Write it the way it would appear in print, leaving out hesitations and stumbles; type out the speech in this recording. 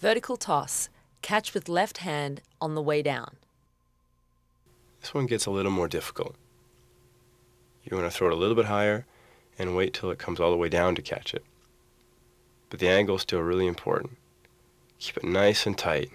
Vertical toss. Catch with left hand on the way down. This one gets a little more difficult. You want to throw it a little bit higher and wait till it comes all the way down to catch it. But the angle is still really important. Keep it nice and tight.